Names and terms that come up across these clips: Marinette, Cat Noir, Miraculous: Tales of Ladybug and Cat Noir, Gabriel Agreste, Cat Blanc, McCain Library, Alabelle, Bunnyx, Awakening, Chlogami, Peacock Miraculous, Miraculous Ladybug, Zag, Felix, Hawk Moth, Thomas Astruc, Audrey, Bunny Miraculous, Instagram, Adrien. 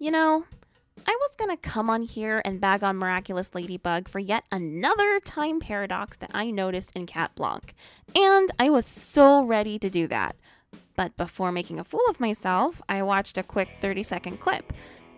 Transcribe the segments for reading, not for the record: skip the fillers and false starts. You know, I was gonna come on here and bag on Miraculous Ladybug for yet another time paradox that I noticed in Cat Blanc, and I was so ready to do that. But before making a fool of myself, I watched a quick 30-second clip.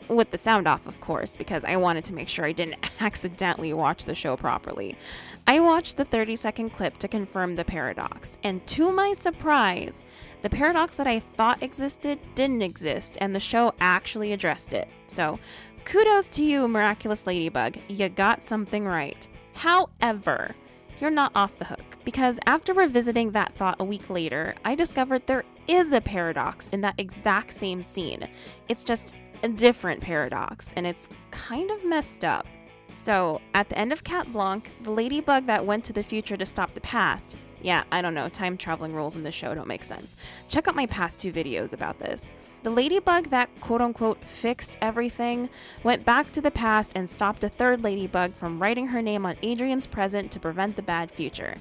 With the sound off, of course, because I wanted to make sure I didn't accidentally watch the show properly. I watched the 30-second clip to confirm the paradox, and to my surprise, the paradox that I thought existed didn't exist, and the show actually addressed it. So, kudos to you, Miraculous Ladybug. You got something right. However, you're not off the hook, because after revisiting that thought a week later, I discovered there is a paradox in that exact same scene. It's just a different paradox, and it's kind of messed up. So, at the end of Cat Blanc, the ladybug that went to the future to stop the past, yeah, I don't know, time traveling rules in this show don't make sense. Check out my past two videos about this. The ladybug that quote-unquote fixed everything went back to the past and stopped a third ladybug from writing her name on Adrien's present to prevent the bad future.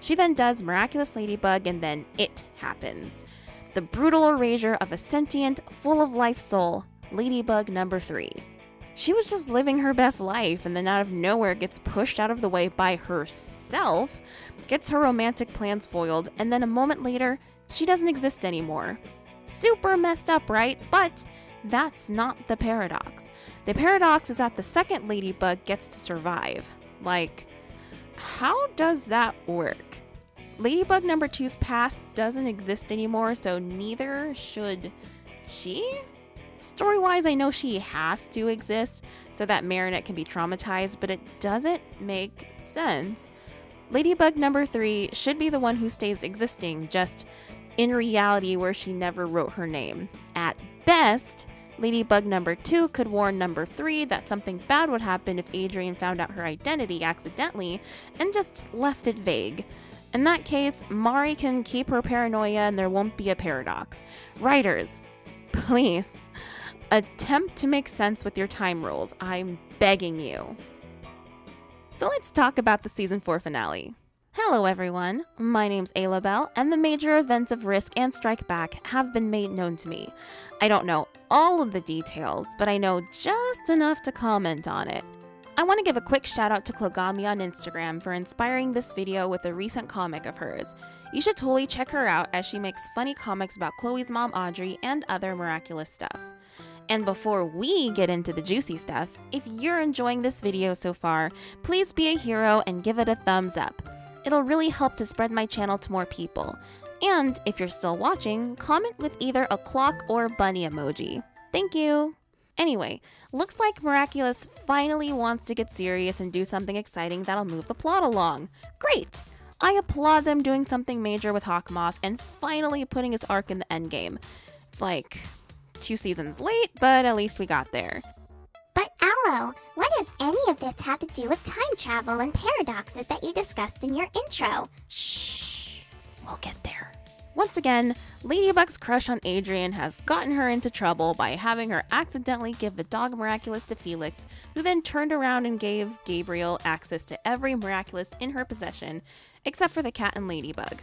She then does Miraculous Ladybug, and then it happens. The brutal erasure of a sentient, full of life soul, Ladybug number 3. She was just living her best life, and then out of nowhere gets pushed out of the way by herself, gets her romantic plans foiled, and then a moment later, she doesn't exist anymore. Super messed up, right? But that's not the paradox. The paradox is that the second ladybug gets to survive. Like, how does that work? Ladybug number 2's past doesn't exist anymore, so neither should she? Story-wise, I know she has to exist so that Marinette can be traumatized, but it doesn't make sense. Ladybug number 3 should be the one who stays existing, just in reality where she never wrote her name. At best, Ladybug number 2 could warn number 3 that something bad would happen if Adrien found out her identity accidentally and just left it vague. In that case, Mari can keep her paranoia and there won't be a paradox. Writers, please, attempt to make sense with your time rules. I'm begging you. So let's talk about the season 4 finale. Hello everyone, my name's Alabelle, and the major events of Risk and Strike Back have been made known to me. I don't know all of the details, but I know just enough to comment on it. I want to give a quick shout out to Chlogami on Instagram for inspiring this video with a recent comic of hers. You should totally check her out as she makes funny comics about Chloe's mom Audrey and other miraculous stuff. And before we get into the juicy stuff, if you're enjoying this video so far, please be a hero and give it a thumbs up. It'll really help to spread my channel to more people. And if you're still watching, comment with either a clock or bunny emoji. Thank you! Anyway, looks like Miraculous finally wants to get serious and do something exciting that'll move the plot along. Great! I applaud them doing something major with Hawk Moth and finally putting his arc in the endgame. It's like 2 seasons late, but at least we got there. But Aloe, what does any of this have to do with time travel and paradoxes that you discussed in your intro? Shh, we'll get there. Once again, Ladybug's crush on Adrien has gotten her into trouble by having her accidentally give the dog Miraculous to Felix, who then turned around and gave Gabriel access to every Miraculous in her possession, except for the cat and Ladybug.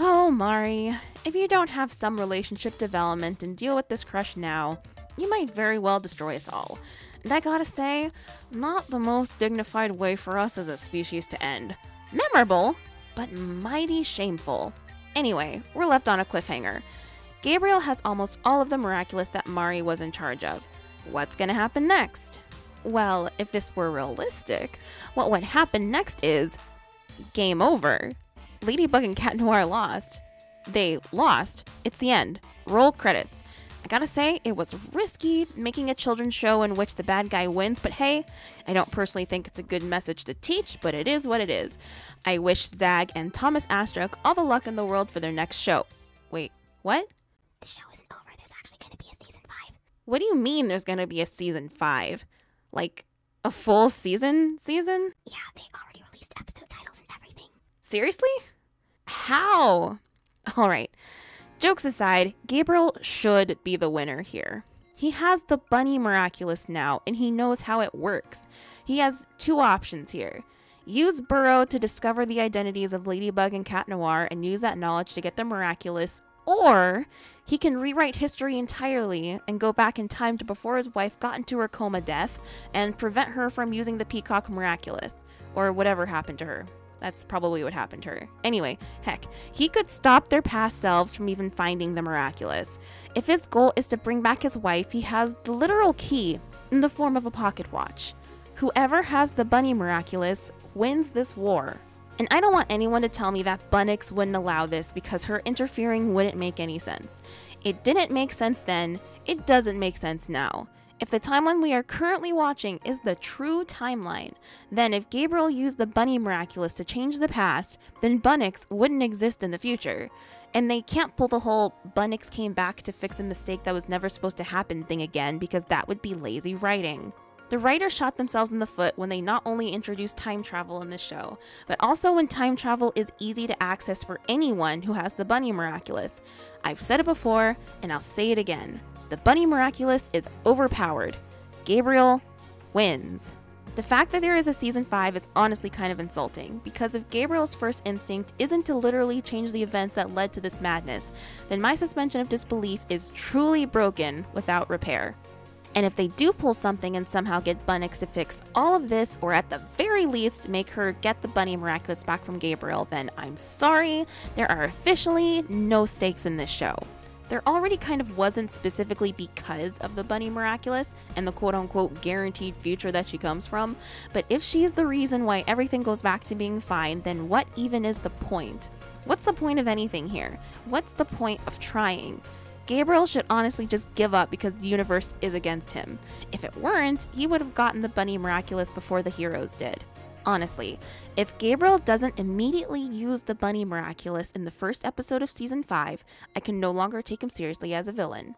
Oh, Mari, if you don't have some relationship development and deal with this crush now, you might very well destroy us all. And I gotta say, not the most dignified way for us as a species to end. Memorable, but mighty shameful. Anyway, we're left on a cliffhanger. Gabriel has almost all of the miraculous that Mari was in charge of. What's gonna happen next? Well, if this were realistic, what would happen next is game over. Ladybug and Cat Noir lost. They lost. It's the end. Roll credits. I gotta say, it was risky making a children's show in which the bad guy wins, but hey, I don't personally think it's a good message to teach, but it is what it is. I wish Zag and Thomas Astruc all the luck in the world for their next show. Wait, what? The show isn't over, there's actually gonna be a season 5. What do you mean there's gonna be a season 5? Like, a full season? Yeah, they already released episode titles and everything. Seriously? How? Alright. Jokes aside, Gabriel should be the winner here. He has the Bunny Miraculous now, and he knows how it works. He has 2 options here. Use Burrow to discover the identities of Ladybug and Cat Noir and use that knowledge to get the Miraculous, or he can rewrite history entirely and go back in time to before his wife got into her coma death and prevent her from using the Peacock Miraculous, or whatever happened to her. That's probably what happened to her. Anyway, heck, he could stop their past selves from even finding the Miraculous. If his goal is to bring back his wife, he has the literal key in the form of a pocket watch. Whoever has the Bunny Miraculous wins this war. And I don't want anyone to tell me that Bunnyx wouldn't allow this because her interfering wouldn't make any sense. It didn't make sense then, it doesn't make sense now. If the timeline we are currently watching is the true timeline, then if Gabriel used the Bunny Miraculous to change the past, then Bunnyx wouldn't exist in the future. And they can't pull the whole Bunnyx came back to fix a mistake that was never supposed to happen thing again because that would be lazy writing. The writers shot themselves in the foot when they not only introduced time travel in this show, but also when time travel is easy to access for anyone who has the Bunny Miraculous. I've said it before, and I'll say it again. The Bunny Miraculous is overpowered. Gabriel wins. The fact that there is a season 5 is honestly kind of insulting, because if Gabriel's first instinct isn't to literally change the events that led to this madness, then my suspension of disbelief is truly broken without repair. And if they do pull something and somehow get Bunnyx to fix all of this, or at the very least make her get the Bunny Miraculous back from Gabriel, then I'm sorry, there are officially no stakes in this show. There already kind of wasn't specifically because of the Bunny Miraculous and the quote-unquote guaranteed future that she comes from, but if she's the reason why everything goes back to being fine, then what even is the point? What's the point of anything here? What's the point of trying? Gabriel should honestly just give up because the universe is against him. If it weren't, he would have gotten the Bunny Miraculous before the heroes did. Honestly, if Gabriel doesn't immediately use the Bunny Miraculous in the first episode of season 5, I can no longer take him seriously as a villain.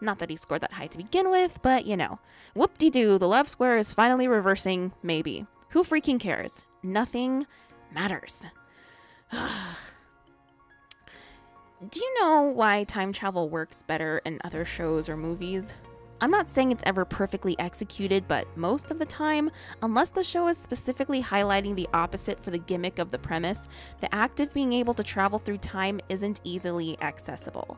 Not that he scored that high to begin with, but you know. Whoop-de-doo, the love square is finally reversing, maybe. Who freaking cares? Nothing matters. Do you know why time travel works better in other shows or movies? I'm not saying it's ever perfectly executed, but most of the time, unless the show is specifically highlighting the opposite for the gimmick of the premise, the act of being able to travel through time isn't easily accessible.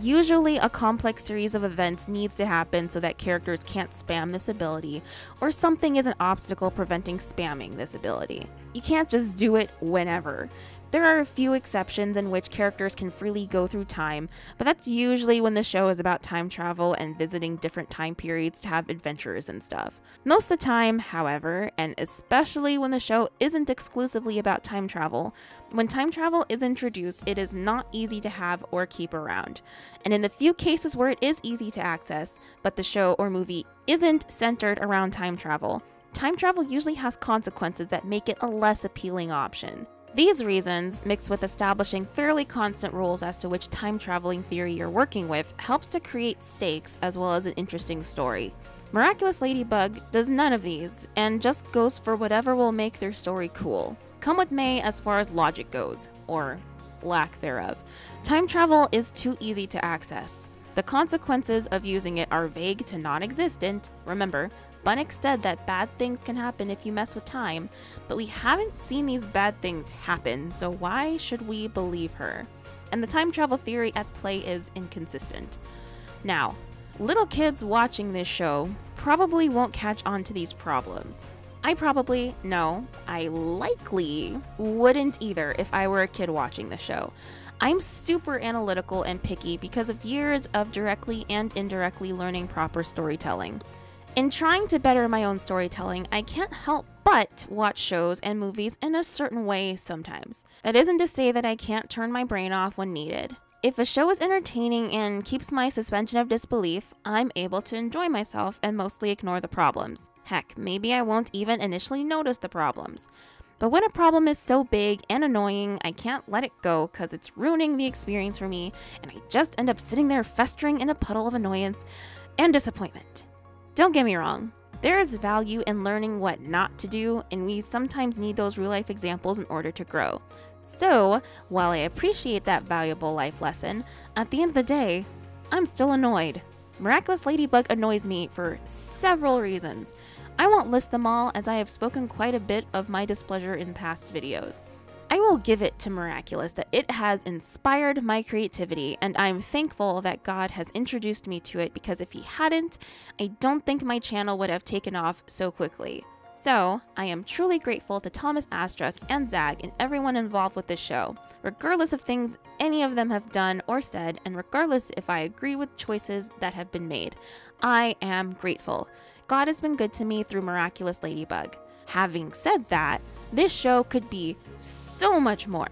Usually, a complex series of events needs to happen so that characters can't spam this ability, or something is an obstacle preventing spamming this ability. You can't just do it whenever. There are a few exceptions in which characters can freely go through time, but that's usually when the show is about time travel and visiting different time periods to have adventures and stuff. Most of the time, however, and especially when the show isn't exclusively about time travel, when time travel is introduced, it is not easy to have or keep around. And in the few cases where it is easy to access, but the show or movie isn't centered around time travel usually has consequences that make it a less appealing option. These reasons, mixed with establishing fairly constant rules as to which time traveling theory you're working with, helps to create stakes as well as an interesting story. Miraculous Ladybug does none of these, and just goes for whatever will make their story cool. Come what may as far as logic goes, or lack thereof. Time travel is too easy to access. The consequences of using it are vague to non-existent, remember, Bunnyx said that bad things can happen if you mess with time, but we haven't seen these bad things happen, so why should we believe her? And the time travel theory at play is inconsistent. Now, little kids watching this show probably won't catch on to these problems. I likely wouldn't either if I were a kid watching the show. I'm super analytical and picky because of years of directly and indirectly learning proper storytelling. In trying to better my own storytelling, I can't help but watch shows and movies in a certain way sometimes. That isn't to say that I can't turn my brain off when needed. If a show is entertaining and keeps my suspension of disbelief, I'm able to enjoy myself and mostly ignore the problems. Heck, maybe I won't even initially notice the problems. But when a problem is so big and annoying, I can't let it go because it's ruining the experience for me, and I just end up sitting there festering in a puddle of annoyance and disappointment. Don't get me wrong, there is value in learning what not to do, and we sometimes need those real-life examples in order to grow. So, while I appreciate that valuable life lesson, at the end of the day, I'm still annoyed. Miraculous Ladybug annoys me for several reasons. I won't list them all as I have spoken quite a bit of my displeasure in past videos. I will give it to Miraculous that it has inspired my creativity, and I'm thankful that God has introduced me to it, because if he hadn't, I don't think my channel would have taken off so quickly. So, I am truly grateful to Thomas Astruc and Zag and everyone involved with this show, regardless of things any of them have done or said, and regardless if I agree with choices that have been made. I am grateful. God has been good to me through Miraculous Ladybug. Having said that, this show could be so much more.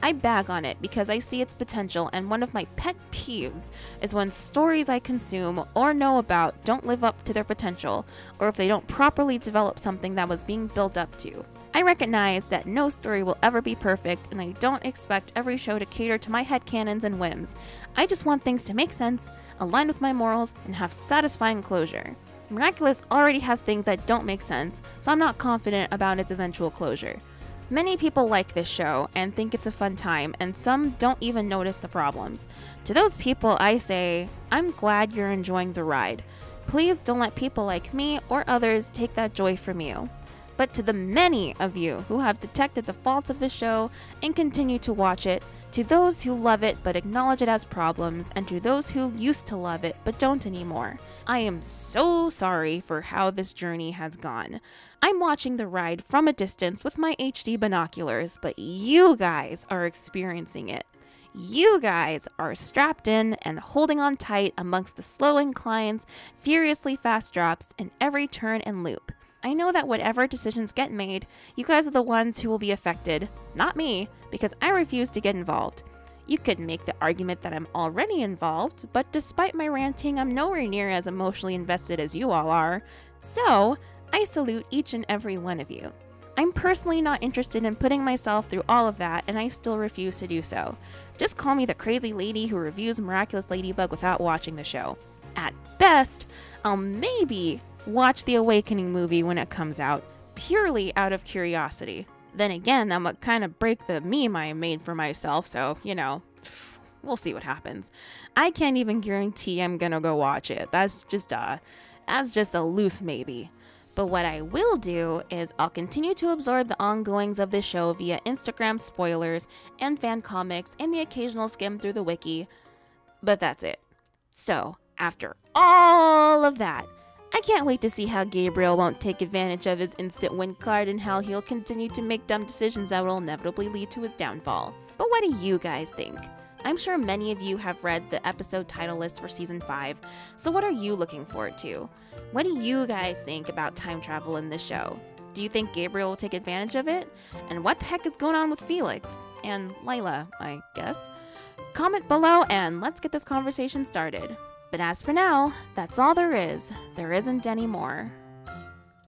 I bag on it because I see its potential, and one of my pet peeves is when stories I consume or know about don't live up to their potential, or if they don't properly develop something that was being built up to. I recognize that no story will ever be perfect, and I don't expect every show to cater to my headcanons and whims. I just want things to make sense, align with my morals, and have satisfying closure. Miraculous already has things that don't make sense, so I'm not confident about its eventual closure. Many people like this show and think it's a fun time, and some don't even notice the problems. To those people, I say, I'm glad you're enjoying the ride. Please don't let people like me or others take that joy from you. But to the many of you who have detected the faults of the show and continue to watch it, to those who love it but acknowledge it has problems, and to those who used to love it but don't anymore, I am so sorry for how this journey has gone. I'm watching the ride from a distance with my HD binoculars, but you guys are experiencing it. You guys are strapped in and holding on tight amongst the slow inclines, furiously fast drops, and every turn and loop. I know that whatever decisions get made, you guys are the ones who will be affected, not me, because I refuse to get involved. You could make the argument that I'm already involved, but despite my ranting, I'm nowhere near as emotionally invested as you all are. So, I salute each and every one of you. I'm personally not interested in putting myself through all of that, and I still refuse to do so. Just call me the crazy lady who reviews Miraculous Ladybug without watching the show. At best, I'll maybe watch the Awakening movie when it comes out, purely out of curiosity. Then again, I'm gonna kind of break the meme I made for myself, so, you know, we'll see what happens. I can't even guarantee I'm gonna go watch it. That's just a loose maybe. But what I will do is I'll continue to absorb the ongoings of this show via Instagram spoilers and fan comics and the occasional skim through the wiki, but that's it. So, after all of that, I can't wait to see how Gabriel won't take advantage of his instant win card and how he'll continue to make dumb decisions that will inevitably lead to his downfall. But what do you guys think? I'm sure many of you have read the episode title list for Season 5, so what are you looking forward to? What do you guys think about time travel in this show? Do you think Gabriel will take advantage of it? And what the heck is going on with Felix? And Layla, I guess? Comment below and let's get this conversation started. But as for now, that's all there is. There isn't any more.